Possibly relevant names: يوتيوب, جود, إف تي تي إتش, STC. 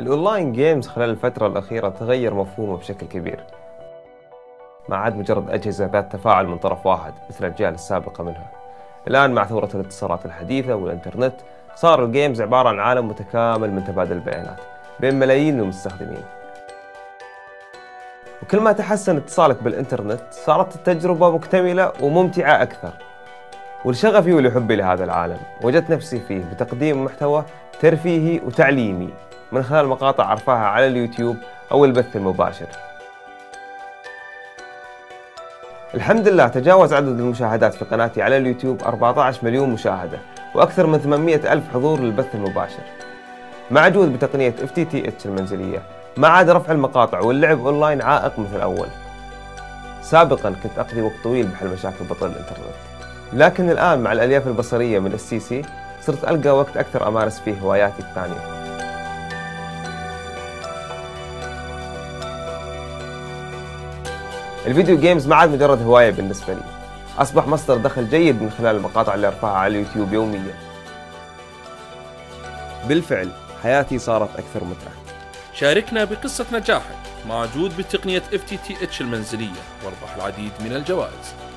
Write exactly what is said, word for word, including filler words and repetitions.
الأونلاين جيمز خلال الفترة الأخيرة تغير مفهومه بشكل كبير، ما عاد مجرد أجهزة ذات تفاعل من طرف واحد مثل الأجيال السابقة منها. الآن مع ثورة الاتصالات الحديثة والإنترنت صار الجيمز عبارة عن عالم متكامل من تبادل البيانات بين ملايين المستخدمين، وكل ما تحسن اتصالك بالإنترنت صارت التجربة مكتملة وممتعة أكثر. ولشغفي ولحبي لهذا العالم وجدت نفسي فيه بتقديم محتوى ترفيهي وتعليمي من خلال مقاطع أرفعها على اليوتيوب أو البث المباشر. الحمد لله تجاوز عدد المشاهدات في قناتي على اليوتيوب أربعة عشر مليون مشاهدة وأكثر من ثمانمئة ألف حضور للبث المباشر. مع جود بتقنية إف تي تي إتش المنزلية ما عاد رفع المقاطع واللعب أونلاين عائق مثل الأول. سابقا كنت أقضي وقت طويل بحل مشاكل بطء الإنترنت، لكن الآن مع الألياف البصرية من السي سي صرت ألقى وقت أكثر أمارس فيه هواياتي الثانية. الفيديو جيمز ما عاد مجرد هواية بالنسبة لي، أصبح مصدر دخل جيد من خلال المقاطع اللي أرفعها على اليوتيوب يوميا. بالفعل حياتي صارت أكثر متعة. شاركنا بقصة نجاحك مع جود بتقنية إف تي تي إتش المنزلية واربح العديد من الجوائز.